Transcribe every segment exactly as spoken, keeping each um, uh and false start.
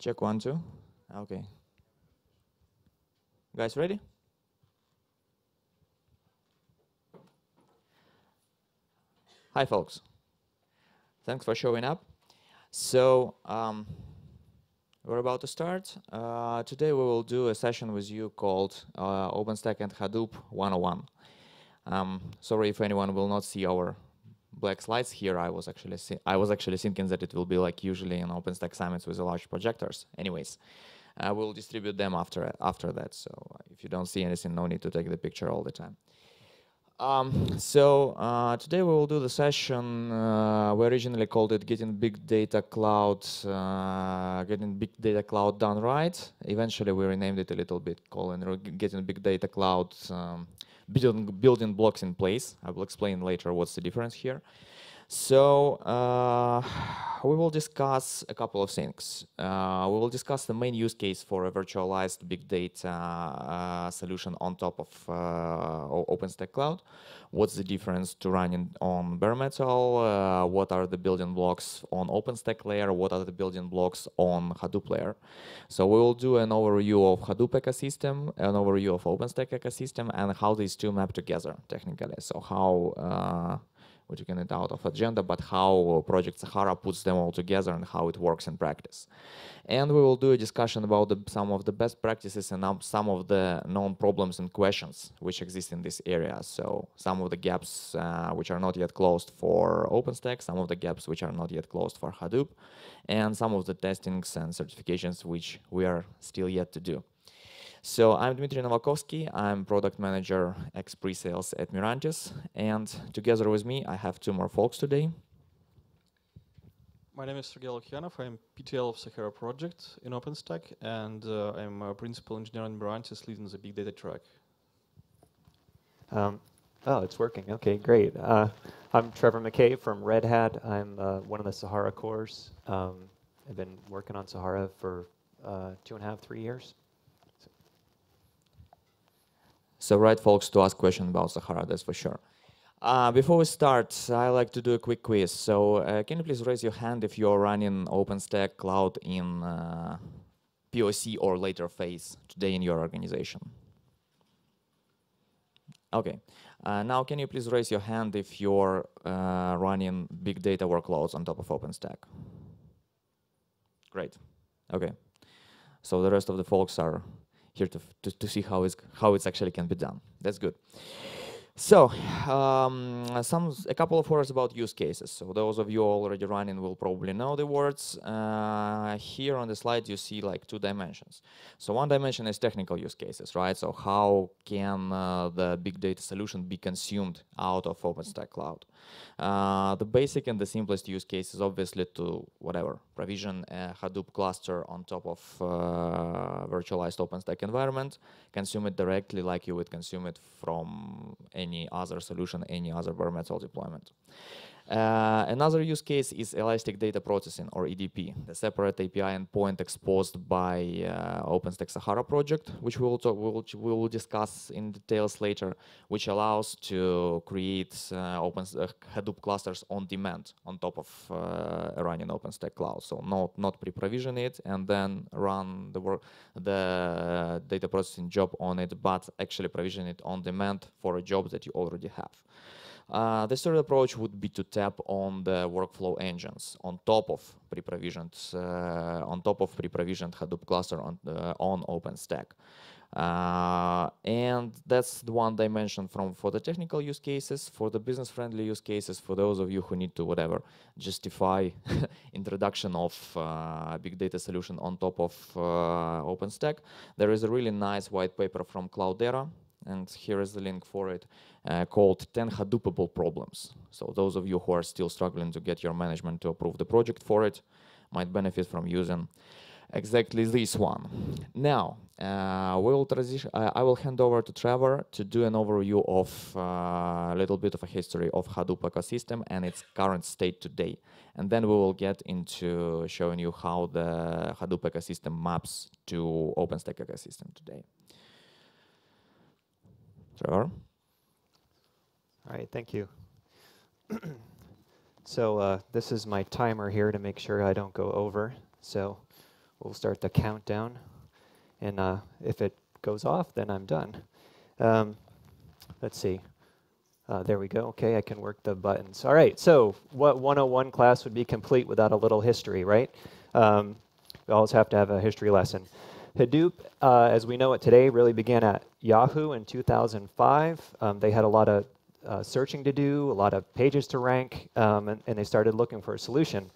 Check one, two. Okay. Guys, ready? Hi, folks. Thanks for showing up. So, um, we're about to start. Uh, today we will do a session with you called uh, OpenStack and Hadoop one oh one. Um, sorry if anyone will not see our black slides here. I was actually I was actually thinking that it will be like usually in OpenStack summits with the large projectors. Anyways, uh, we'll distribute them after after that. So if you don't see anything, no need to take the picture all the time. Um, so uh, today we will do the session. Uh, we originally called it "Getting Big Data Cloud, uh, Getting Big Data Cloud Done Right." Eventually, we renamed it a little bit, calling "Getting Big Data Cloud." Um, Building, building blocks in place. I will explain later what's the difference here. So uh, we will discuss a couple of things. Uh, we will discuss the main use case for a virtualized big data uh, solution on top of uh, OpenStack Cloud. What's the difference to running on bare metal? Uh, what are the building blocks on OpenStack layer? What are the building blocks on Hadoop layer? So we will do an overview of Hadoop ecosystem, an overview of OpenStack ecosystem, and how these two map together technically. So how, uh, what you can get out of agenda, but how Project Sahara puts them all together and how it works in practice. And we will do a discussion about the, some of the best practices and um, some of the known problems and questions which exist in this area. So some of the gaps uh, which are not yet closed for OpenStack, some of the gaps which are not yet closed for Hadoop, and some of the testings and certifications which we are still yet to do. So I'm Dmitry Novakovsky, I'm Product Manager ex-Pre-Sales at Mirantis, and together with me I have two more folks today. My name is Sergey Lukyanov, I'm P T L of Sahara project in OpenStack, and uh, I'm a Principal Engineer in Mirantis leading the Big Data track. Um, oh, it's working, okay, great. Uh, I'm Trevor McKay from Red Hat, I'm uh, one of the Sahara cores. Um, I've been working on Sahara for uh, two and a half, three years. So right, folks, to ask questions about Sahara, that's for sure. Uh, before we start, I like to do a quick quiz. So uh, can you please raise your hand if you're running OpenStack Cloud in uh, P O C or later phase today in your organization? OK. Uh, now can you please raise your hand if you're uh, running big data workloads on top of OpenStack? Great. OK. So the rest of the folks are here to, to, to see how it's, how it's actually can be done. That's good. So, um, some, a couple of words about use cases. So those of you already running will probably know the words. Uh, here on the slide you see like two dimensions. So one dimension is technical use cases, right? So how can uh, the big data solution be consumed out of OpenStack Cloud? Uh, the basic and the simplest use case is obviously to, whatever, provision a Hadoop cluster on top of uh, virtualized OpenStack environment, consume it directly like you would consume it from any any other solution, any other bare metal deployment. Uh, another use case is Elastic Data Processing, or E D P, the separate A P I endpoint exposed by uh, OpenStack Sahara project, which we will, talk, which we will discuss in details later, which allows to create uh, OpenStack Hadoop clusters on demand on top of uh, running OpenStack Cloud. So not, not pre-provision it and then run the, work, the data processing job on it, but actually provision it on demand for a job that you already have. Uh, the third approach would be to tap on the workflow engines on top of pre-provisioned, uh, on top of pre-provisioned Hadoop cluster on, uh, on OpenStack, uh, and that's the one dimension from for the technical use cases, for the business-friendly use cases, for those of you who need to whatever justify introduction of uh, big data solution on top of uh, OpenStack. There is a really nice white paper from Cloudera. And here is the link for it, uh, called ten Hadoopable Problems. So those of you who are still struggling to get your management to approve the project for it might benefit from using exactly this one. Now, uh, we will transition, uh, I will hand over to Trevor to do an overview of a uh, little bit of a history of Hadoop ecosystem and its current state today. And then we will get into showing you how the Hadoop ecosystem maps to OpenStack ecosystem today. All right, thank you. So uh, this is my timer here to make sure I don't go over. So we'll start the countdown. And uh, if it goes off, then I'm done. Um, let's see. Uh, there we go. Okay, I can work the buttons. All right, so what one oh one class would be complete without a little history, right? Um, we always have to have a history lesson. Hadoop, uh, as we know it today, really began at Yahoo in two thousand five. Um, they had a lot of uh, searching to do, a lot of pages to rank, um, and, and they started looking for a solution.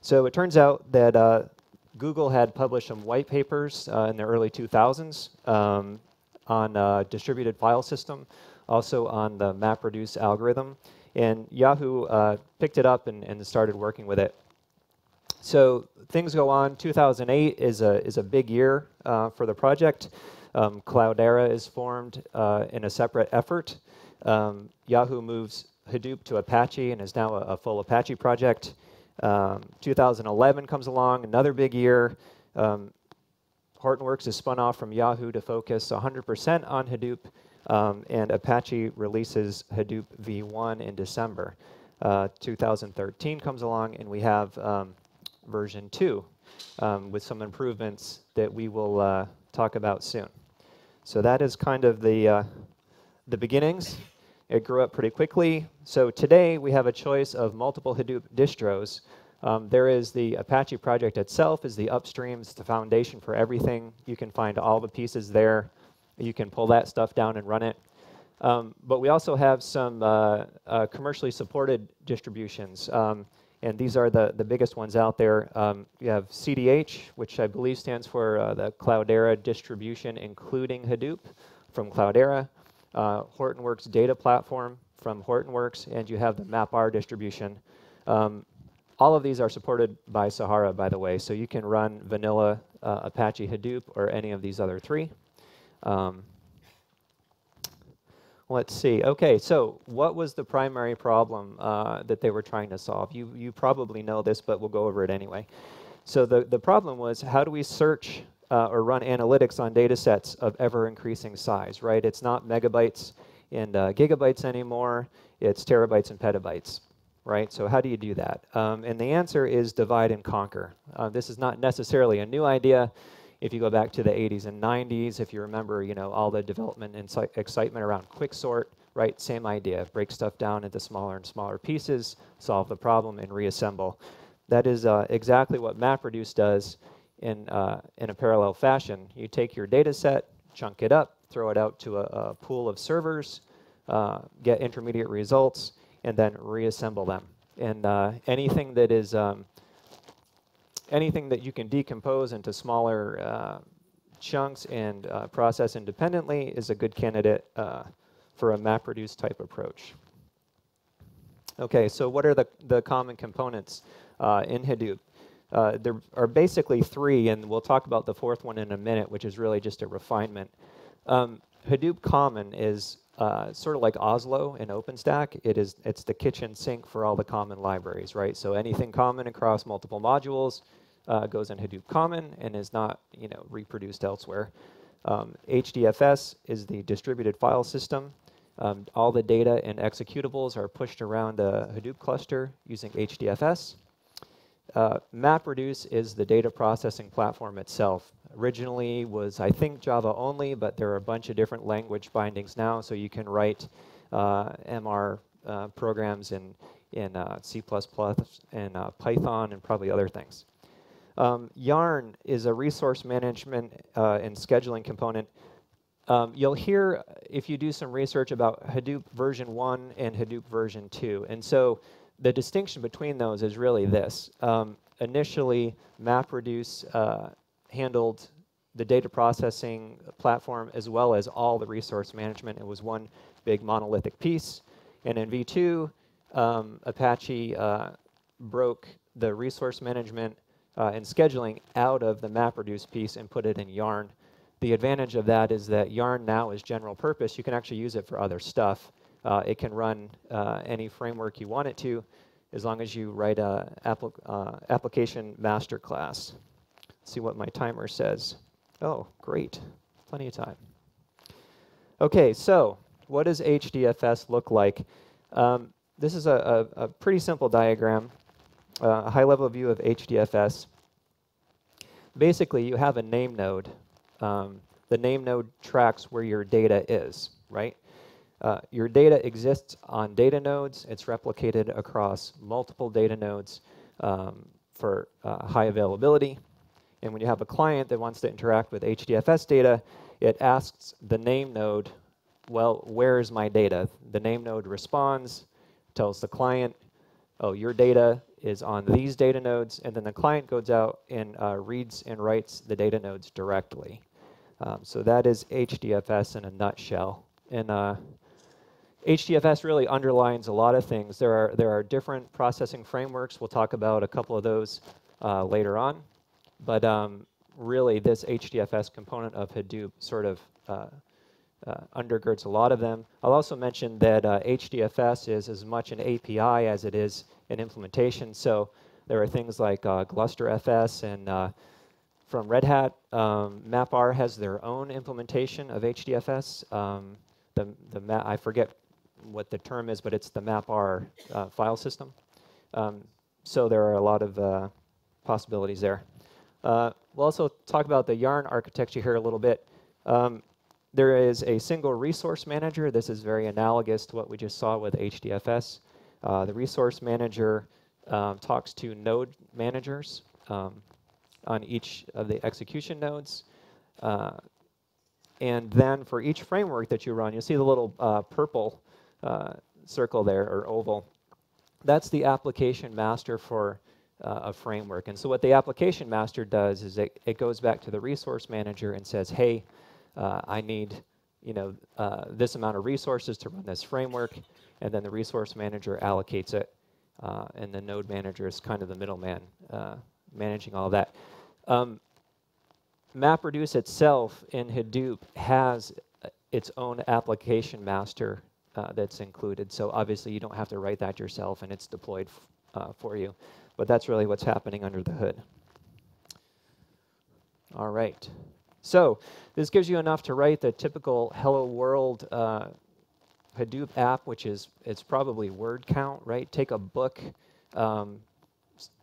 So it turns out that uh, Google had published some white papers uh, in the early two thousands um, on a distributed file system, also on the MapReduce algorithm. And Yahoo uh, picked it up and, and started working with it. So things go on. two thousand eight is a, is a big year uh, for the project. Um, Cloudera is formed uh, in a separate effort. Um, Yahoo moves Hadoop to Apache and is now a, a full Apache project. Um, two thousand eleven comes along, another big year. Um, Hortonworks is spun off from Yahoo to focus one hundred percent on Hadoop. Um, and Apache releases Hadoop v one in December. Uh, two thousand thirteen comes along, and we have um, version two um, with some improvements that we will uh, talk about soon. So that is kind of the, uh, the beginnings. It grew up pretty quickly. So today, we have a choice of multiple Hadoop distros. Um, there is the Apache project itself, is the upstream, it's the foundation for everything. You can find all the pieces there. You can pull that stuff down and run it. Um, but we also have some uh, uh, commercially supported distributions. Um, and these are the, the biggest ones out there. Um, you have C D H, which I believe stands for uh, the Cloudera Distribution Including Hadoop from Cloudera, uh, Hortonworks Data Platform from Hortonworks, and you have the MapR distribution. Um, all of these are supported by Sahara, by the way. So you can run vanilla uh, Apache Hadoop or any of these other three. Um, let's see. Okay, so what was the primary problem uh, that they were trying to solve? You, you probably know this, but we'll go over it anyway. So the, the problem was, how do we search uh, or run analytics on data sets of ever-increasing size, right? It's not megabytes and uh, gigabytes anymore. It's terabytes and petabytes, right? So how do you do that? Um, and the answer is divide and conquer. Uh, this is not necessarily a new idea. If you go back to the eighties and nineties, if you remember, you know, all the development and excitement around Quicksort, right? Same idea. Break stuff down into smaller and smaller pieces, solve the problem, and reassemble. That is uh, exactly what MapReduce does in, uh, in a parallel fashion. You take your data set, chunk it up, throw it out to a, a pool of servers, uh, get intermediate results, and then reassemble them. And uh, anything that is... Um, Anything that you can decompose into smaller uh, chunks and uh, process independently is a good candidate uh, for a MapReduce type approach. Okay, so what are the, the common components uh, in Hadoop? Uh, there are basically three, and we'll talk about the fourth one in a minute, which is really just a refinement. Um, Hadoop Common is uh, sort of like Oslo in OpenStack. It is, it's the kitchen sink for all the common libraries, right? So anything common across multiple modules Uh, goes in Hadoop Common and is not, you know, reproduced elsewhere. Um, H D F S is the distributed file system. Um, all the data and executables are pushed around a Hadoop cluster using H D F S. Uh, MapReduce is the data processing platform itself. Originally was, I think, Java only, but there are a bunch of different language bindings now, so you can write uh, M R uh, programs in, in uh, C plus plus and uh, Python and probably other things. Um, Yarn is a resource management uh, and scheduling component. Um, you'll hear, if you do some research, about Hadoop version one and Hadoop version two. And so the distinction between those is really this. Um, initially, MapReduce uh, handled the data processing platform as well as all the resource management. It was one big monolithic piece. And in v two, um, Apache uh, broke the resource management Uh, and scheduling out of the MapReduce piece and put it in Yarn. The advantage of that is that Yarn now is general purpose. You can actually use it for other stuff. Uh, it can run uh, any framework you want it to, as long as you write a appli uh, application master class. Let's see what my timer says. Oh, great, plenty of time. Okay, so what does H D F S look like? Um, this is a, a, a pretty simple diagram. Uh, a high-level view of H D F S. basically you have a name node. Um, the name node tracks where your data is, right? Uh, your data exists on data nodes. It's replicated across multiple data nodes um, for uh, high availability. And when you have a client that wants to interact with H D F S data, it asks the name node, well, where is my data? The name node responds, tells the client, oh, your data is on these data nodes, and then the client goes out and uh, reads and writes the data nodes directly. Um, so that is H D F S in a nutshell. And uh, H D F S really underlines a lot of things. There are, there are different processing frameworks. We'll talk about a couple of those uh, later on. But um, really, this H D F S component of Hadoop sort of uh, uh, undergirds a lot of them. I'll also mention that uh, H D F S is as much an A P I as it is an implementation. So there are things like uh, GlusterFS and uh, from Red Hat, um, MapR has their own implementation of H D F S. Um, the the ma I forget what the term is, but it's the MapR uh, file system. Um, so there are a lot of uh, possibilities there. Uh, we'll also talk about the YARN architecture here a little bit. Um, there is a single resource manager. This is very analogous to what we just saw with H D F S. Uh, the resource manager um, talks to node managers um, on each of the execution nodes. Uh, and then for each framework that you run, you'll see the little uh, purple uh, circle there, or oval. That's the application master for Uh, a framework. And so what the application master does is it, it goes back to the resource manager and says, hey, uh, I need you know, uh, this amount of resources to run this framework. And then the resource manager allocates it. Uh, and the node manager is kind of the middleman uh, managing all that. Um, MapReduce itself in Hadoop has its own application master uh, that's included. So obviously you don't have to write that yourself, and it's deployed f uh, for you. But that's really what's happening under the hood. All right. So this gives you enough to write the typical Hello World uh, Hadoop app, which is it's probably word count, right? Take a book, um,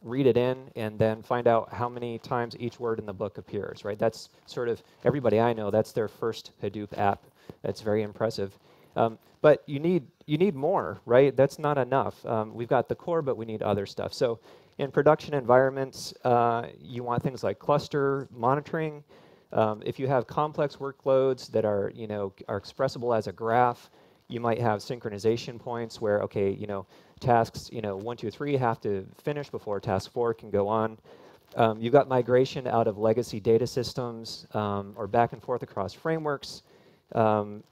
read it in, and then find out how many times each word in the book appears, right? That's sort of everybody I know. That's their first Hadoop app. That's very impressive. Um, but you need you need more, right? That's not enough. Um, we've got the core, but we need other stuff. So in production environments, uh, you want things like cluster monitoring. Um, if you have complex workloads that are, you know, are expressible as a graph, you might have synchronization points where, okay, you know, tasks, you know, one, two, three have to finish before task four can go on. Um, you've got migration out of legacy data systems um, or back and forth across frameworks. Um,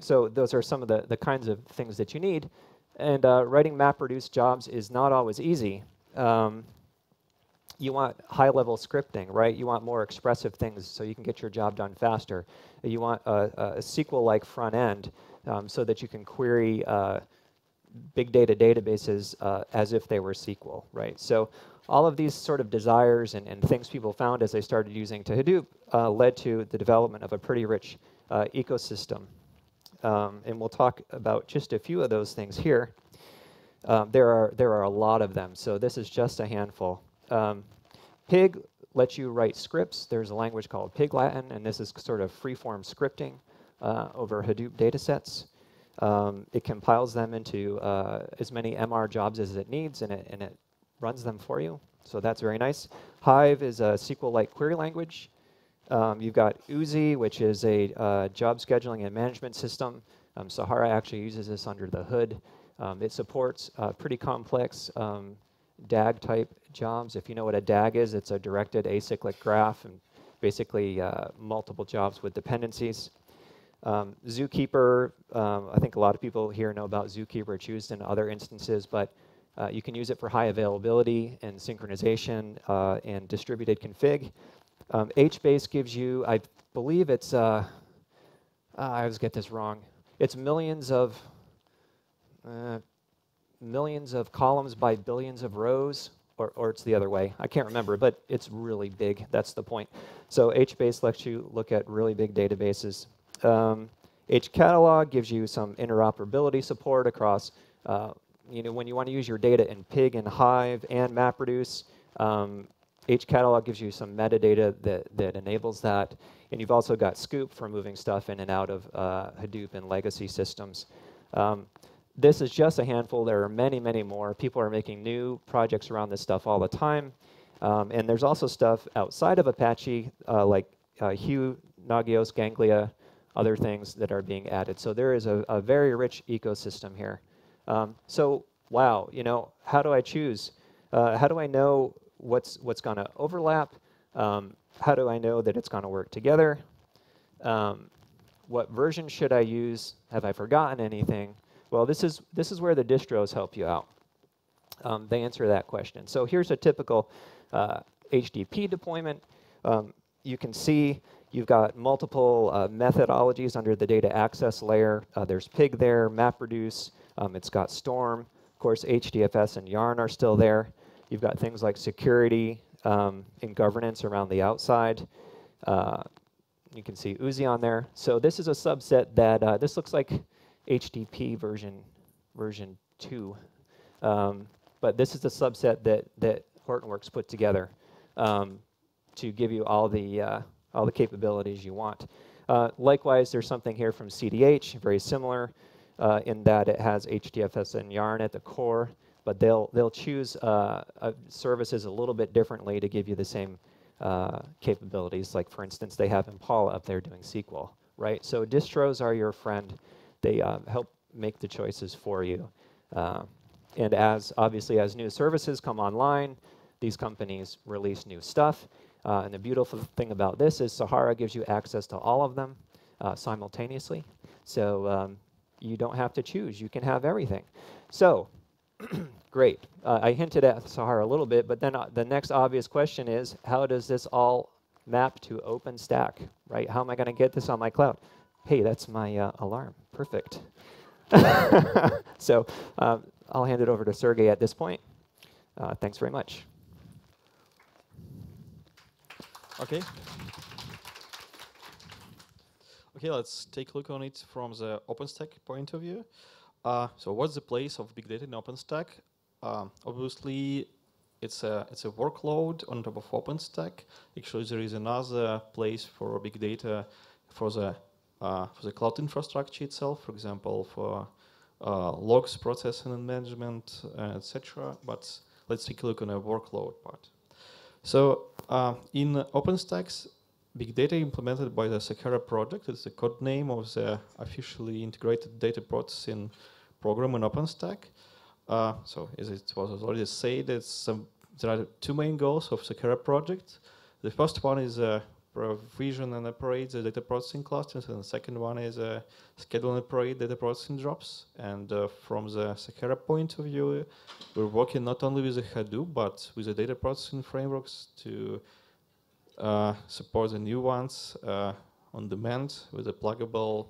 so those are some of the, the kinds of things that you need. And uh, writing MapReduce jobs is not always easy. Um, you want high-level scripting, right? You want more expressive things so you can get your job done faster. You want a, a S Q L-like front end um, so that you can query uh, big data databases uh, as if they were S Q L, right? So all of these sort of desires and, and things people found as they started using to Hadoop uh, led to the development of a pretty rich uh, ecosystem. Um, and we'll talk about just a few of those things here. Um, there are there are a lot of them, so this is just a handful. Um, Pig lets you write scripts. There's a language called Pig Latin, and this is sort of free-form scripting uh, over Hadoop datasets. Um, it compiles them into uh, as many M R jobs as it needs, and it and it runs them for you. So that's very nice. Hive is a S Q L-like query language. Um, you've got Oozie, which is a uh, job scheduling and management system. Um, Sahara actually uses this under the hood. Um, it supports uh, pretty complex um, D A G-type jobs. If you know what a D A G is, it's a directed acyclic graph, and basically uh, multiple jobs with dependencies. Um, Zookeeper, um, I think a lot of people here know about Zookeeper. It's used in other instances, but uh, you can use it for high availability and synchronization uh, and distributed config. Um, HBase gives you, I believe it's, uh, I always get this wrong, it's millions of, uh, millions of columns by billions of rows, or, or it's the other way. I can't remember, but it's really big. That's the point. So HBase lets you look at really big databases. Um, HCatalog gives you some interoperability support across, uh, you know, when you want to use your data in Pig and Hive and MapReduce, um, H catalog gives you some metadata that, that enables that. And you've also got Scoop for moving stuff in and out of uh, Hadoop and legacy systems. Um, this is just a handful. There are many, many more. People are making new projects around this stuff all the time. Um, and there's also stuff outside of Apache, uh, like uh, Hue, Nagios, Ganglia, other things that are being added. So there is a, a very rich ecosystem here. Um, so wow, you know, how do I choose? Uh, how do I know what's what's going to overlap? Um, how do I know that it's going to work together? Um, what version should I use? Have I forgotten anything? Well, this is this is where the distros help you out. Um, they answer that question. So here's a typical uh, H D P deployment. Um, you can see you've got multiple uh, methodologies under the data access layer. Uh, there's Pig there, MapReduce. Um, it's got Storm. Of course, H D F S and YARN are still there. You've got things like security um, and governance around the outside. Uh, you can see Uzi on there. So this is a subset that uh, this looks like H D P version version two, um, but this is the subset that that Hortonworks put together um, to give you all the uh, all the capabilities you want. Uh, likewise, there's something here from C D H, very similar uh, in that it has H D F S and YARN at the core. But they'll they'll choose uh, uh, services a little bit differently to give you the same uh, capabilities. Like for instance, they have Impala up there doing S Q L, right? So distros are your friend; they uh, help make the choices for you. Uh, and as obviously as new services come online, these companies release new stuff. Uh, and the beautiful thing about this is Sahara gives you access to all of them uh, simultaneously. So um, you don't have to choose; you can have everything. So great. Uh, I hinted at Sahara a little bit, but then uh, the next obvious question is, how does this all map to OpenStack, right? How am I going to get this on my cloud? Hey, that's my uh, alarm. Perfect. So um, I'll hand it over to Sergey at this point. Uh, thanks very much. Okay. Okay, let's take a look on it from the OpenStack point of view. Uh, so what's the place of big data in OpenStack? Um, obviously, it's a it's a workload on top of OpenStack. Actually, there is another place for big data for the uh, for the cloud infrastructure itself. For example, for uh, logs processing and management, uh, et cetera. But let's take a look on a workload part. So uh, in OpenStack's big data implemented by the Sahara project, it's the code name of the officially integrated data processing program in OpenStack. Uh, so as it was already said, it's, um, there are two main goals of Sahara project. The first one is uh, provision and operate the data processing clusters, and the second one is uh, schedule and operate data processing jobs. And uh, from the Sahara point of view, we're working not only with the Hadoop, but with the data processing frameworks to Uh, support the new ones uh, on demand with a pluggable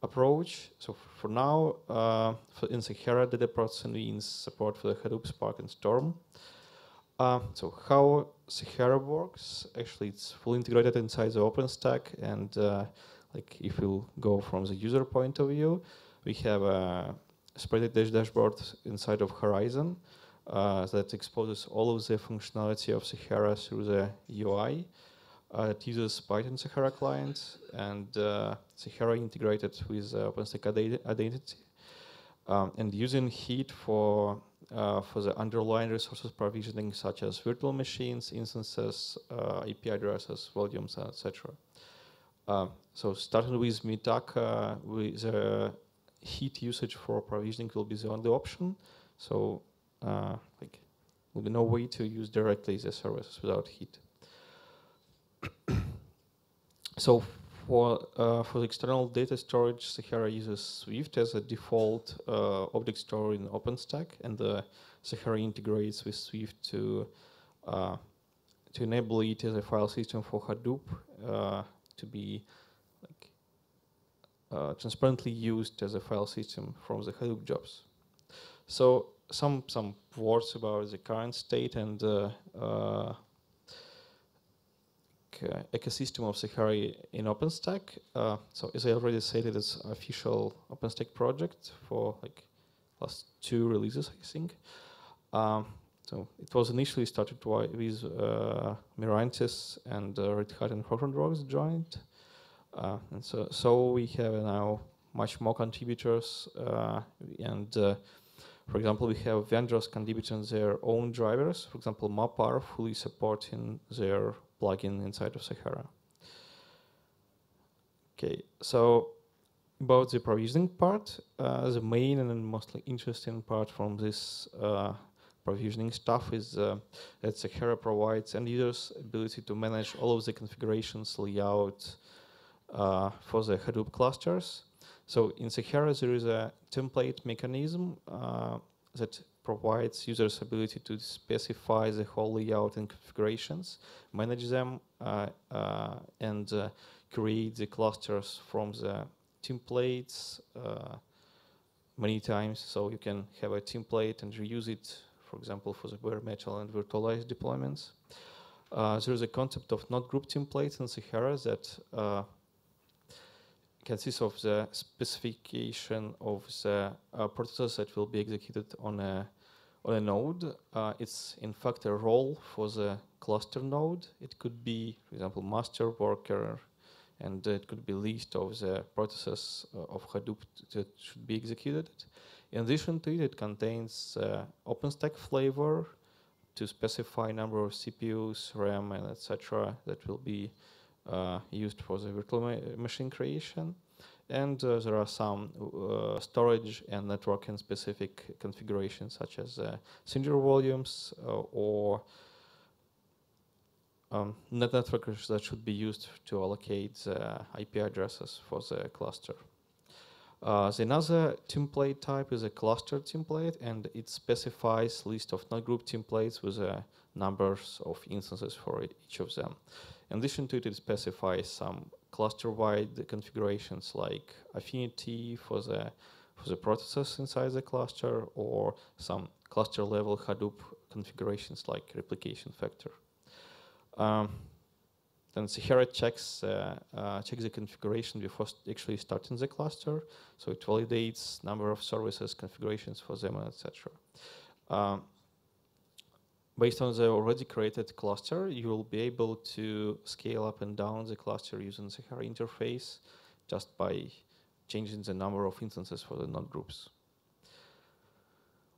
approach. So for now, uh, for in Sahara, data processing means support for the Hadoop, Spark, and Storm. Uh, so how Sahara works? Actually, it's fully integrated inside the OpenStack. And uh, like if you go from the user point of view, we have a spreadsheet dashboard inside of Horizon Uh, that exposes all of the functionality of Sahara through the U I. Uh, it uses Python Sahara client and uh, Sahara integrated with uh, OpenStack identity, um, and using Heat for uh, for the underlying resources provisioning, such as virtual machines, instances, uh, A P I addresses, volumes, et cetera. Uh, so starting with Mitaka, with the Heat usage for provisioning will be the only option. So Uh, like, will be no way to use directly the services without Heat. So for uh, for the external data storage, Sahara uses Swift as a default uh, object store in OpenStack, and uh, Sahara integrates with Swift to uh, to enable it as a file system for Hadoop uh, to be like uh, transparently used as a file system from the Hadoop jobs. So Some some words about the current state and uh, uh, ecosystem of Sahara in OpenStack. Uh, so as I already said, it is official OpenStack project for like last two releases, I think. Um, So it was initially started with uh, Mirantis and uh, Red Hat and Hortonworks joined. Uh, and so, so we have now much more contributors. Uh, and uh, for example, we have vendors contributing their own drivers. For example, Mapar fully supporting their plugin inside of Sahara. Okay, so about the provisioning part, uh, the main and mostly interesting part from this uh, provisioning stuff is uh, that Sahara provides end users ability to manage all of the configurations layout uh, for the Hadoop clusters. So in Sahara, there is a template mechanism uh, that provides users ability to specify the whole layout and configurations, manage them, uh, uh, and uh, create the clusters from the templates uh, many times. So you can have a template and reuse it, for example, for the bare metal and virtualized deployments. Uh, there is a concept of node group templates in Sahara that uh, consists of the specification of the uh, process that will be executed on a on a node. Uh, it's in fact a role for the cluster node. It could be, for example, master worker, and it could be list of the processes uh, of Hadoop that should be executed. In addition to it, it contains uh, OpenStack flavor to specify number of C P Us, RAM, and et cetera that will be uh, used for the virtual ma machine creation. And uh, there are some uh, storage and networking specific configurations, such as uh, singular volumes uh, or Um, net networkers that should be used to allocate uh, I P addresses for the cluster. Uh, the another template type is a cluster template, and it specifies list of node group templates with uh, numbers of instances for each of them. In addition to it, it specifies some cluster-wide configurations like affinity for the for the processes inside the cluster, or some cluster-level Hadoop configurations like replication factor. Um, then Sahara checks uh, uh, checks the configuration before st actually starting the cluster, so it validates number of services, configurations for them, et cetera. Um, based on the already created cluster, you will be able to scale up and down the cluster using Sahara interface just by changing the number of instances for the node groups.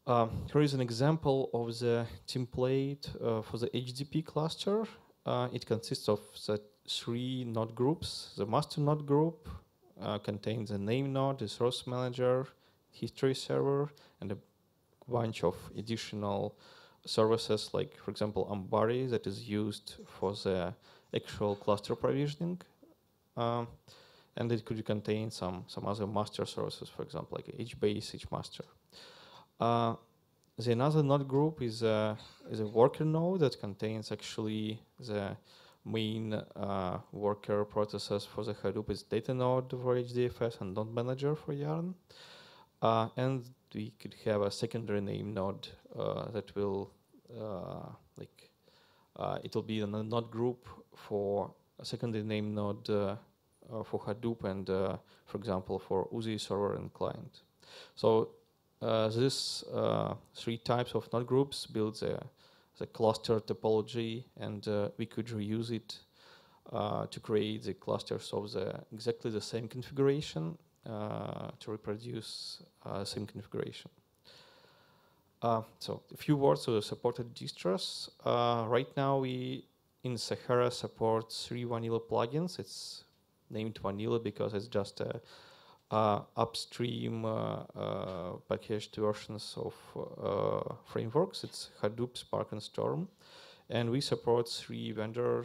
Um, here is an example of the template uh, for the H D P cluster. Uh, it consists of the three node groups. The master node group uh, contains a name node, the source manager, history server, and a bunch of additional services, like, for example, Ambari, that is used for the actual cluster provisioning. Um, and it could contain some, some other master services, for example, like HBase, HMaster. Uh, the another node group is a, is a worker node that contains actually the main uh, worker processes for the Hadoop. It's data node for H D F S and node manager for Yarn. Uh, and we could have a secondary name node uh, that will, uh, like, uh, it will be a node group for a secondary name node uh, uh, for Hadoop and, uh, for example, for U Z I server and client. So Uh, these uh, three types of node groups build the, the cluster topology, and uh, we could reuse it uh, to create the clusters of the exactly the same configuration uh, to reproduce uh, same configuration. Uh, so a few words of the supported distros. Uh, right now, we in Sahara support three vanilla plugins. It's named vanilla because it's just a Uh, upstream uh, uh, packaged versions of uh, frameworks. It's Hadoop, Spark, and Storm. And we support three vendor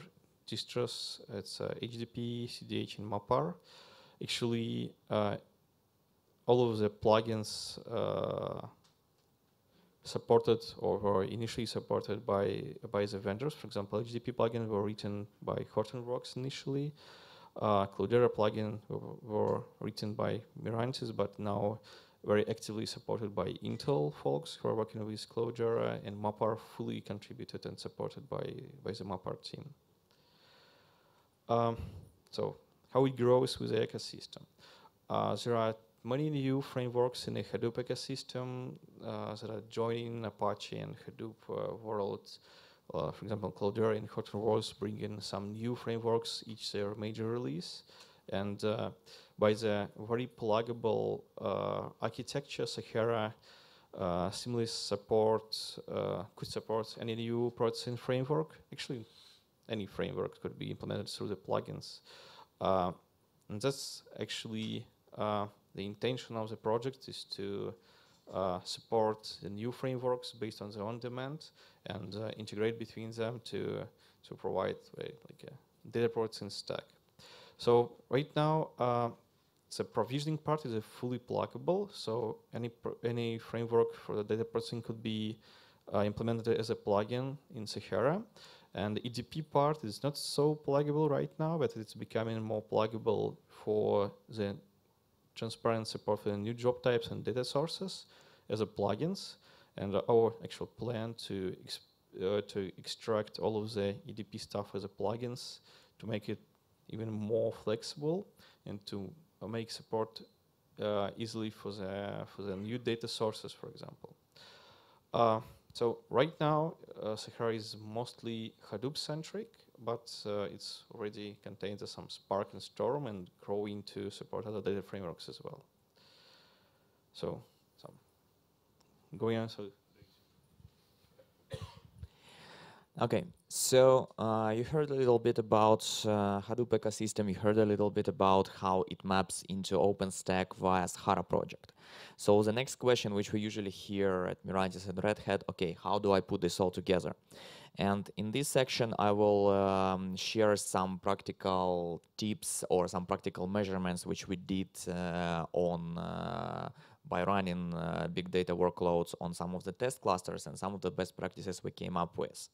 distros. It's uh, H D P, C D H, and Mapar. Actually, uh, all of the plugins uh, supported or were initially supported by, by the vendors. For example, H D P plugins were written by Hortonworks initially. Uh, Cloudera plugin were written by Mirantis, but now very actively supported by Intel folks who are working with Cloudera, and Mapar fully contributed and supported by, by the Mapar team. Um, so how it grows with the ecosystem. Uh, there are many new frameworks in the Hadoop ecosystem uh, that are joining Apache and Hadoop uh, worlds. Uh, for example, Cloudera and Hortonworks bring in some new frameworks, each their major release. And uh, by the very pluggable uh, architecture, Sahara uh, seamless support uh, could support any new processing framework. Actually, any framework could be implemented through the plugins. Uh, and that's actually uh, the intention of the project, is to uh, support the new frameworks based on their own demand and uh, integrate between them to to provide uh, like a data processing stack. So right now, uh, the provisioning part is fully pluggable. So any pro any framework for the data processing could be uh, implemented as a plugin in Sahara, and the E D P part is not so pluggable right now, but it's becoming more pluggable for the transparent support for the new job types and data sources as a plugins. And our actual plan to exp uh, to extract all of the E D P stuff as a plugins to make it even more flexible and to uh, make support uh, easily for the for the new data sources, for example. Uh, so right now, uh, Sahara is mostly Hadoop centric, but uh, it's already contains uh, some Spark and Storm and growing to support other data frameworks as well. So, so going on. So okay, so uh, you heard a little bit about uh, Hadoop ecosystem, you heard a little bit about how it maps into OpenStack via Sahara project. So the next question, which we usually hear at Mirantis and Red Hat, okay, how do I put this all together? And in this section, I will um, share some practical tips or some practical measurements which we did uh, on uh, by running uh, big data workloads on some of the test clusters and some of the best practices we came up with.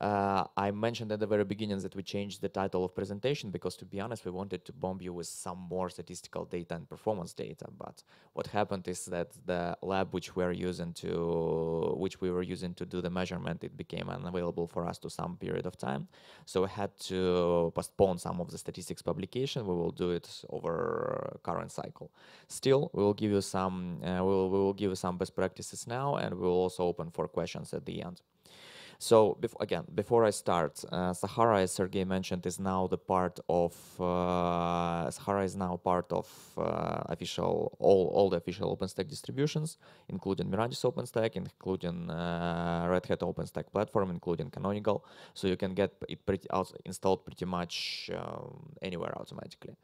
Uh, I mentioned at the very beginning that we changed the title of presentation because, to be honest, we wanted to bomb you with some more statistical data and performance data. But what happened is that the lab which we were using to which we were using to do the measurement, it became unavailable for us to some period of time. So we had to postpone some of the statistics publication. We will do it over current cycle. Still, we will give you some. Uh, we, will, we will give you some best practices now, and we will also open for questions at the end. So, bef again, before I start, uh, Sahara, as Sergey mentioned, is now the part of uh, Sahara is now part of uh, official all all the official OpenStack distributions, including Mirantis OpenStack, including uh, Red Hat OpenStack platform, including Canonical. So you can get it pretty installed pretty much um, anywhere automatically.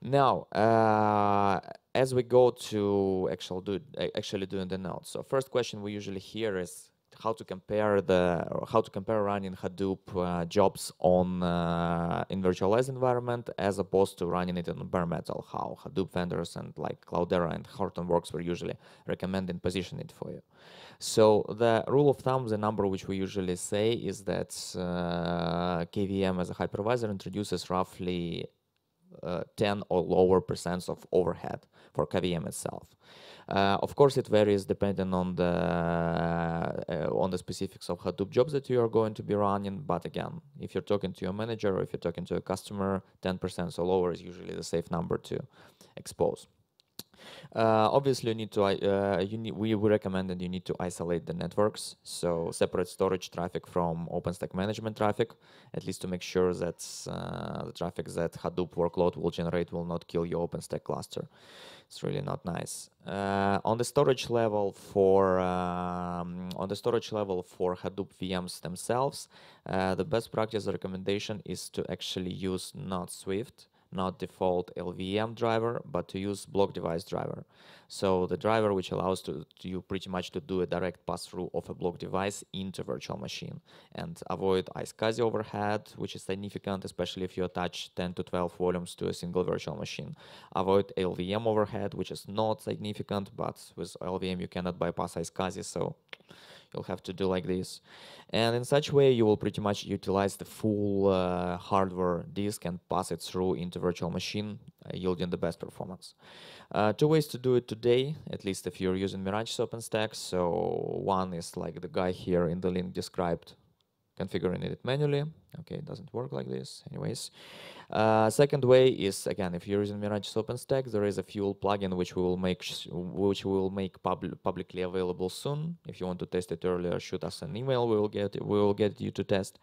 Now, uh, as we go to actual do, actually doing the notes, so first question we usually hear is how to compare the how to compare running Hadoop uh, jobs on uh, in virtualized environment as opposed to running it on bare metal. How Hadoop vendors and like Cloudera and Hortonworks were usually recommending position it for you. So the rule of thumb, the number which we usually say is that uh, K V M as a hypervisor introduces roughly Uh, ten or lower percents of overhead for K V M itself. Uh, of course, it varies depending on the uh, on the specifics of Hadoop jobs that you are going to be running. But again, if you're talking to your manager or if you're talking to a customer, ten percent or lower is usually the safe number to expose. Uh, obviously, you need to. Uh, you need, we recommend that you need to isolate the networks, so separate storage traffic from OpenStack management traffic, at least to make sure that uh, the traffic that Hadoop workload will generate will not kill your OpenStack cluster. It's really not nice. Uh, on the storage level for um, on the storage level for Hadoop V Ms themselves, uh, the best practice recommendation is to actually use not Swift, not default L V M driver, but to use block device driver. So the driver which allows to, to you pretty much to do a direct pass-through of a block device into virtual machine and avoid iSCSI overhead, which is significant, especially if you attach ten to twelve volumes to a single virtual machine. Avoid L V M overhead, which is not significant, but with L V M you cannot bypass iSCSI, so you'll have to do like this. And in such way, you will pretty much utilize the full uh, hardware disk and pass it through into virtual machine, uh, yielding the best performance. Uh, two ways to do it today, at least if you're using Mirantis OpenStack. So one is like the guy here in the link described, configuring it manually. Okay, it doesn't work like this. Anyways, uh, second way is, again, if you're using Mirantis OpenStack, there is a Fuel plugin which we will make which we will make pub publicly available soon. If you want to test it earlier, shoot us an email. We will get we will get you to test.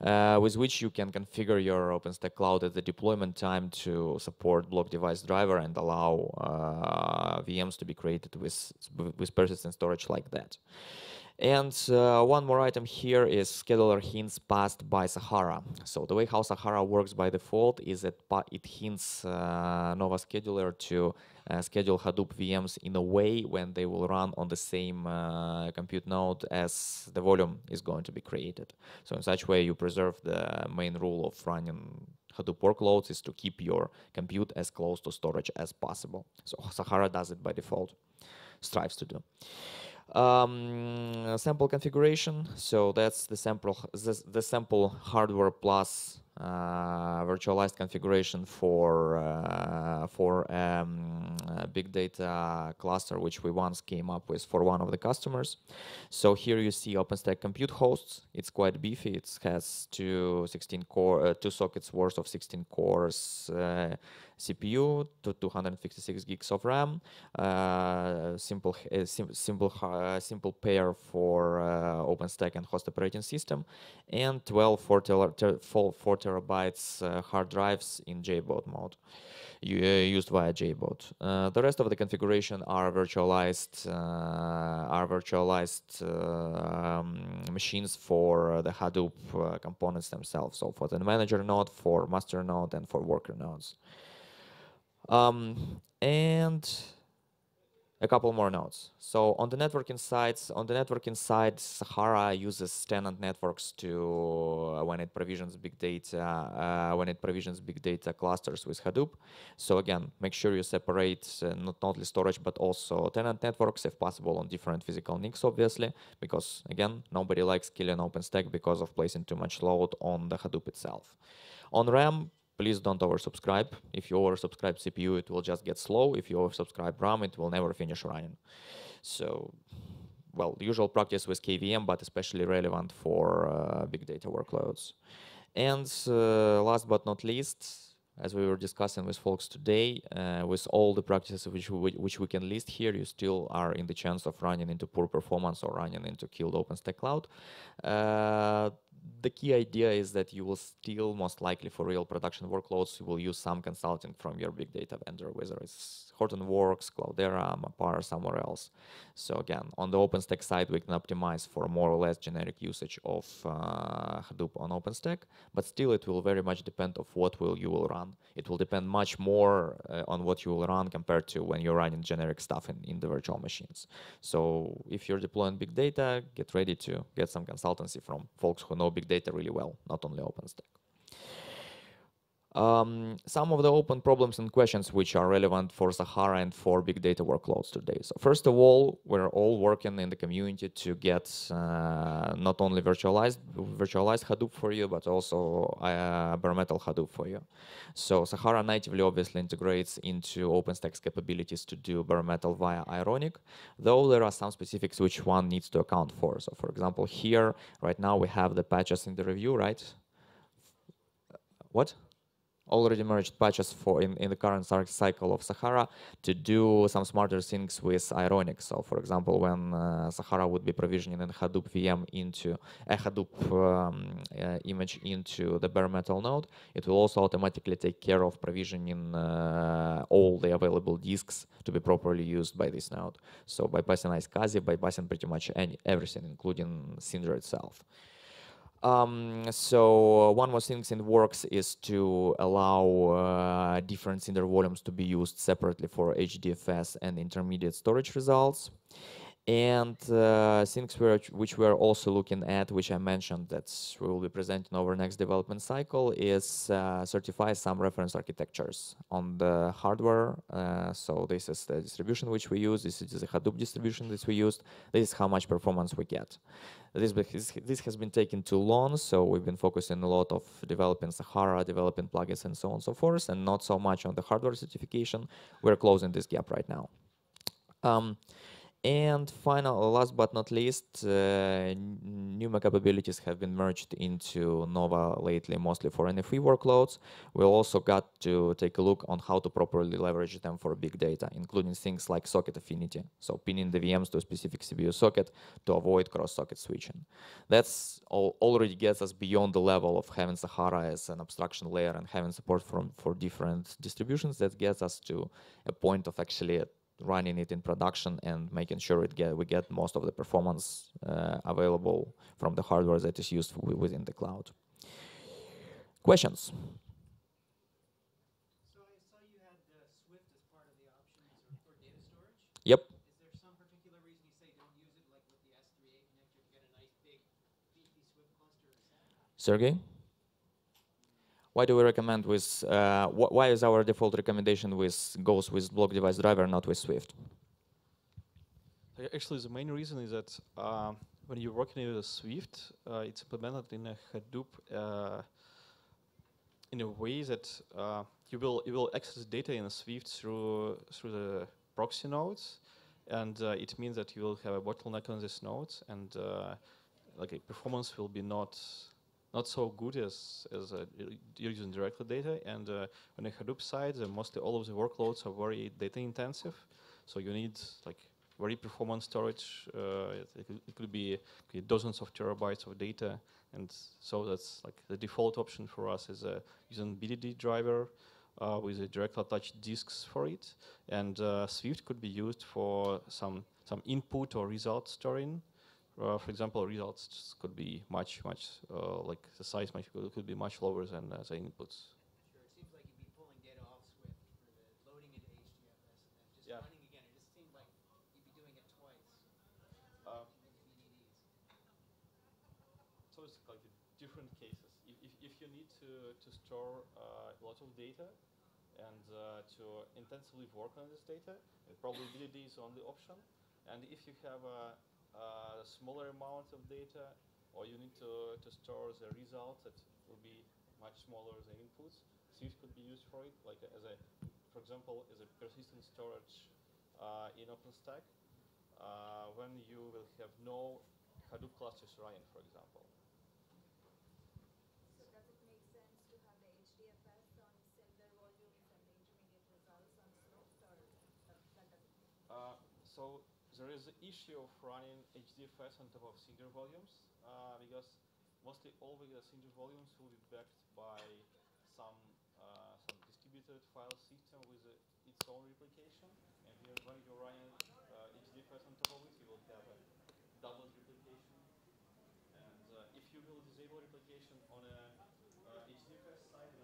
Uh, with which you can configure your OpenStack Cloud at the deployment time to support block device driver and allow uh, V Ms to be created with with persistent storage like that. And uh, one more item here is scheduler hints passed by Sahara. So the way how Sahara works by default is that it hints uh, Nova Scheduler to uh, schedule Hadoop V Ms in a way when they will run on the same uh, compute node as the volume is going to be created. So in such way, you preserve the main rule of running Hadoop workloads is to keep your compute as close to storage as possible. So Sahara does it by default, strives to do. Um, sample configuration. So that's the sample, the, the sample hardware plus uh, virtualized configuration for uh, for um, a big data cluster, which we once came up with for one of the customers. So here you see OpenStack compute hosts. It's quite beefy. It has two sixteen core, uh, two sockets worth of sixteen cores. Uh, C P U to two hundred fifty-six gigs of RAM, uh, simple, uh, sim simple, uh, simple pair for uh, OpenStack and host operating system, and twelve four, ter four terabytes uh, hard drives in JBoot mode, you, uh, used via JBoot. Uh, the rest of the configuration are virtualized, uh, are virtualized uh, um, machines for the Hadoop uh, components themselves. So for the manager node, for master node, and for worker nodes. Um, and a couple more nodes. So on the networking sides, on the networking side, Sahara uses tenant networks to uh, when it provisions big data, uh, when it provisions big data clusters with Hadoop. So again, make sure you separate uh, not only storage but also tenant networks, if possible, on different physical N I Cs, obviously, because again, nobody likes killing OpenStack because of placing too much load on the Hadoop itself. On RAM. Please don't oversubscribe. If you oversubscribe C P U, it will just get slow. If you oversubscribe RAM, it will never finish running. So, well, usual practice with K V M, but especially relevant for uh, big data workloads. And uh, last but not least, as we were discussing with folks today, uh, with all the practices which we, which we can list here, you still are in the chance of running into poor performance or running into killed OpenStack Cloud. Uh, The key idea is that you will still, most likely for real production workloads, you will use some consulting from your big data vendor, whether it's Hortonworks, Cloudera, Mapar, somewhere else. So again, on the OpenStack side, we can optimize for more or less generic usage of uh, Hadoop on OpenStack, but still it will very much depend on what will you will run. It will depend much more uh, on what you will run compared to when you're running generic stuff in, in the virtual machines. So if you're deploying big data, get ready to get some consultancy from folks who know big data really well, not only OpenStack. Um, some of the open problems and questions which are relevant for Sahara and for big data workloads today. So first of all, we're all working in the community to get uh, not only virtualized, virtualized Hadoop for you, but also uh, bare metal Hadoop for you. So Sahara natively obviously integrates into OpenStack's capabilities to do bare metal via Ironic, though there are some specifics which one needs to account for. So for example, here right now we have the patches in the review, right? What? Already merged patches for in, in the current cycle of Sahara to do some smarter things with Ironic. So, for example, when uh, Sahara would be provisioning a Hadoop V M into a Hadoop um, uh, image into the bare metal node, it will also automatically take care of provisioning uh, all the available disks to be properly used by this node. So, bypassing iSCSI, bypassing pretty much any, everything, including Cinder itself. Um, so one more thing in works is to allow uh, different Cinder volumes to be used separately for H D F S and intermediate storage results. And uh, things we're, which we're also looking at, which I mentioned that we will be presenting over next development cycle, is uh, certify some reference architectures on the hardware. Uh, so this is the distribution which we use, this is the Hadoop distribution that we used, this is how much performance we get. This, this has been taking too long, so we've been focusing a lot of developing Sahara, developing plugins and so on and so forth, and not so much on the hardware certification. We're closing this gap right now. Um, And final, last but not least, uh, NUMA capabilities have been merged into Nova lately, mostly for N F V workloads. We also got to take a look on how to properly leverage them for big data, including things like socket affinity, so pinning the V Ms to a specific C P U socket to avoid cross-socket switching. That's all, already gets us beyond the level of having Sahara as an abstraction layer and having support from, for different distributions. That gets us to a point of actually running it in production and making sure it get, we get most of the performance uh, available from the hardware that is used within the cloud. Questions? So I saw you had uh, Swift as part of the options for data storage. Yep. Is there some particular reason you say don't use it, like with the S three A connector to get a nice big beefy Swift cluster? Sergey? Why do we recommend with, uh, wh why is our default recommendation with goes with block device driver, not with Swift? Actually, the main reason is that uh, when you're working with Swift, uh, it's implemented in a Hadoop uh, in a way that uh, you will you will access data in Swift through through the proxy nodes, and uh, it means that you will have a bottleneck on these nodes, and uh, like a performance will be not not so good as, as uh, you're using directly data. And uh, on the Hadoop side, uh, mostly all of the workloads are very data intensive. So you need like very performance storage. Uh, it, it could be dozens of terabytes of data. And so that's like the default option for us is uh, using B D D driver uh, with a directly attached disks for it. And uh, Swift could be used for some, some input or result storing. Uh, for example, results could be much, much, uh, like the size much, could be much lower than uh, the inputs. Sure, it seems like you'd be pulling data off Swift for the loading into H D F S and then just yeah. running again. It just seemed like you'd be doing it twice. Uh, so it's like different cases. If, if, if you need to, to store uh, a lot of data and uh, to intensively work on this data, probably B D D is the only option. And if you have a Uh, smaller amount of data, or you need to, to store the result that will be much smaller than inputs. Swift could be used for it, like as a, for example, as a persistent storage uh, in OpenStack, uh, when you will have no Hadoop clusters running, for example. So does it make sense to have the H D F S on similar volumes and the intermediate results on Swift, or that doesn't make uh, so. There is the issue of running H D F S on top of Cinder volumes uh, because mostly all the Cinder volumes will be backed by some, uh, some distributed file system with uh, its own replication. And here, when you're running uh, H D F S on top of it, you will have a double replication. And uh, if you will disable replication on a uh, H D F S side,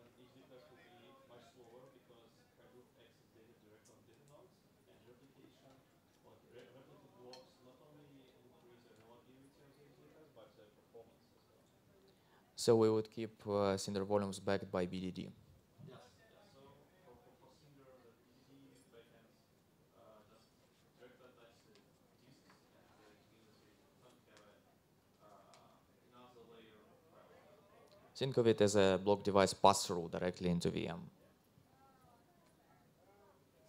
then H D F S will be much slower because Hadoop access data directly on data nodes and replication. So we would keep uh, Cinder volumes backed by B D D. Yes. So for, for Cinder, the B D D is backed and just directly attached to disks, and it means we don't have another layer of files. Think of it as a block device pass-through directly into V M.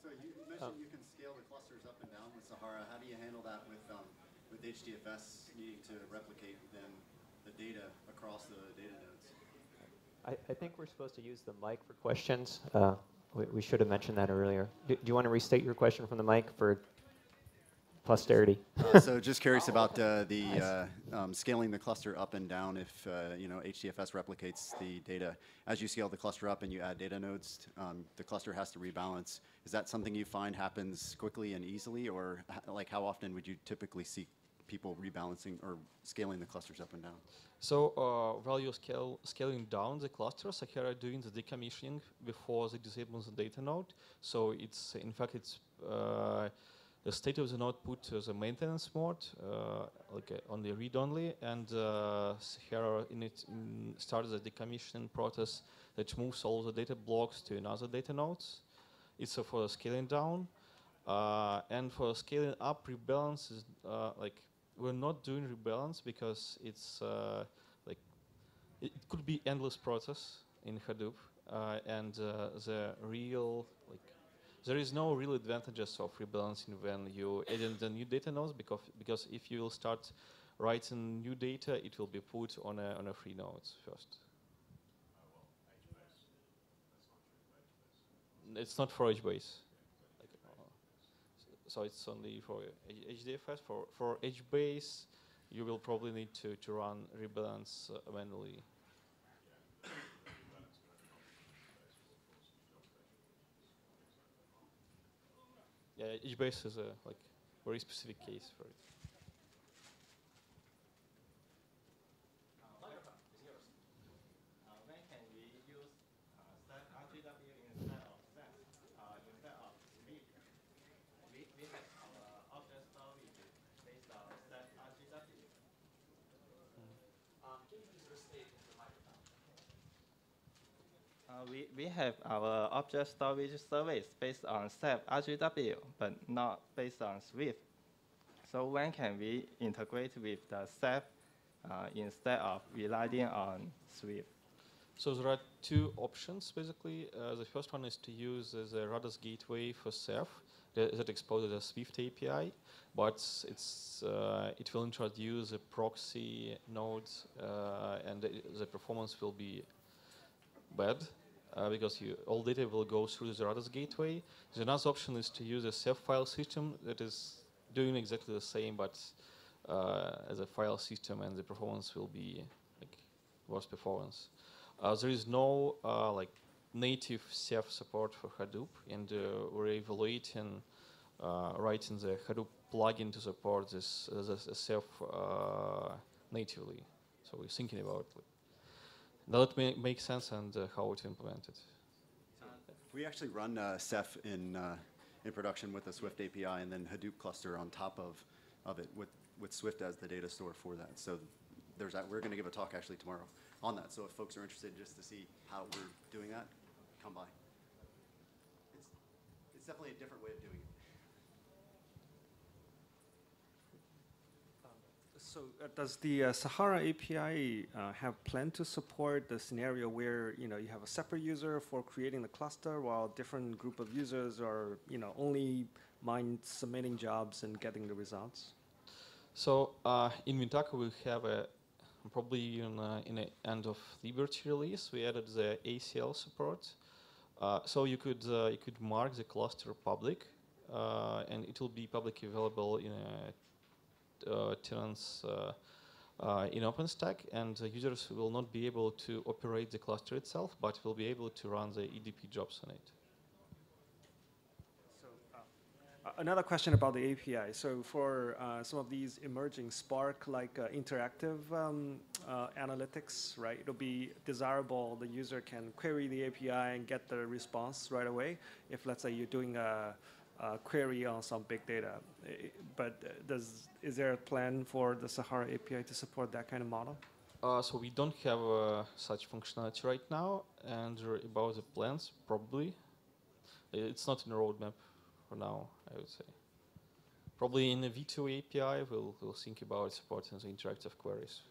So you mentioned you can scale the clusters up and down with Sahara. How do you handle that with um, with H D F S needing to replicate them? The data across the data nodes. I, I think we're supposed to use the mic for questions. Uh, we, we should have mentioned that earlier. Do, do you want to restate your question from the mic for posterity? Uh, so just curious oh, about uh, the nice. uh, um, scaling the cluster up and down. If uh, you know H D F S replicates the data, as you scale the cluster up and you add data nodes, um, the cluster has to rebalance. Is that something you find happens quickly and easily, or like how often would you typically see people rebalancing or scaling the clusters up and down? So uh, while you're scale, scaling down the clusters, Sahara doing the decommissioning before they disable the data node. So it's in fact it's uh, the state of the node put to the maintenance mode, uh, like only read only, and uh, Sahara in it in starts the decommissioning process that moves all the data blocks to another data nodes. It's uh, for scaling down, uh, and for scaling up rebalance is uh, like. We're not doing rebalance because it's uh, like it, it could be endless process in Hadoop, uh, and uh, the real like there is no real advantages of rebalancing when you add the new data nodes, because because if you will start writing new data, it will be put on a on a free nodes first. Uh, well, H base. That's not true for H base. It's not for H base. Yeah, like, uh, so it's only for H D F S. For for H base, you will probably need to to run rebalance uh, manually. Yeah, each base is a like very specific case for it. Uh, uh, when can we use uh, R G W instead of S A S? Uh, instead of we, we, we make our object story based on S A S R G W. Uh, can you restate the microphone? We we have our object storage service based on S A P R G W, but not based on Swift. So when can we integrate with the S A P uh, instead of relying on Swift? So there are two options, basically. Uh, the first one is to use uh, the Rados gateway for S A P that, that exposes a Swift A P I, but it's uh, it will introduce a proxy node, uh, and the performance will be bad. Uh, because you, all data will go through the Rados gateway. The another option is to use a S A P file system that is doing exactly the same, but uh, as a file system, and the performance will be like worse performance. Uh, there is no uh, like native S A P support for Hadoop, and uh, we're evaluating uh, writing the Hadoop plugin to support this, uh, this S A P uh, natively. So we're thinking about it. Now that may make sense, and uh, how to implement it. We actually run uh, Ceph in uh, in production with a Swift A P I, and then Hadoop cluster on top of of it with with Swift as the data store for that. So there's that. We're going to give a talk actually tomorrow on that. So if folks are interested, just to see how we're doing that, come by. It's it's definitely a different way of doing it. So uh, does the uh, Sahara A P I uh, have plan to support the scenario where, you know, you have a separate user for creating the cluster while different group of users are, you know, only mind submitting jobs and getting the results? So uh, in Mintaka we have a probably in a, in the end of Liberty release we added the A C L support. Uh, so you could uh, you could mark the cluster public, uh, and it will be publicly available in a Uh, tenants uh, uh, in OpenStack, and uh, users will not be able to operate the cluster itself, but will be able to run the E D P jobs on it. So, uh, another question about the A P I. So, for uh, some of these emerging Spark-like uh, interactive um, uh, analytics, right, it'll be desirable the user can query the A P I and get the response right away. If, let's say, you're doing a Uh, query on some big data, uh, but uh, does is there a plan for the Sahara A P I to support that kind of model? Uh, so we don't have uh, such functionality right now, and about the plans, probably it's not in the roadmap for now. I would say probably in the V two A P I we'll we'll think about supporting the interactive queries.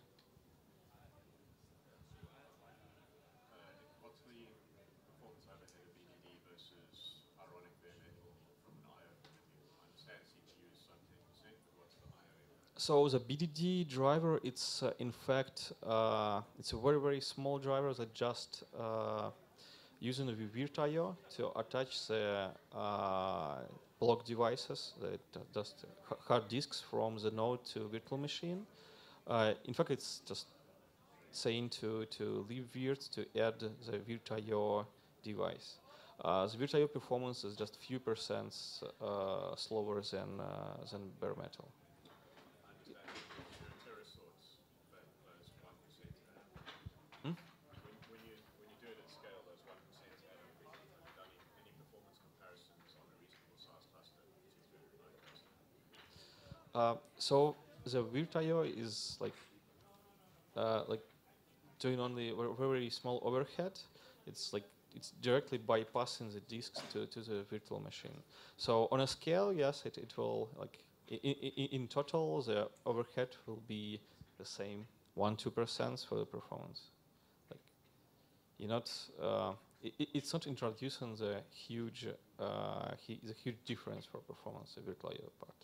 So the B D D driver, it's uh, in fact uh, it's a very very small driver that just uh, using the Virt dot i o to attach the uh, block devices, that just hard disks from the node to virtual machine. Uh, in fact, it's just saying to to leave Virt to add the Virt dot i o device. Uh, the Virt dot i o performance is just few percents uh, slower than uh, than bare metal. Uh, so the Virt dot i o is like uh, like doing only very, very small overhead. It's like it's directly bypassing the disks to, to the virtual machine. So on a scale, yes, it, it will like I I in total the overhead will be the same, one two percent for the performance. Like you're not uh, it, it's not introducing the huge, uh, the huge difference for performance of virtual part.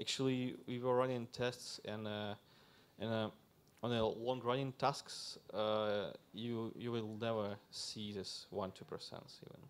Actually, we were running tests and uh, and uh, on a long running tasks, uh, you you will never see this one two percent even.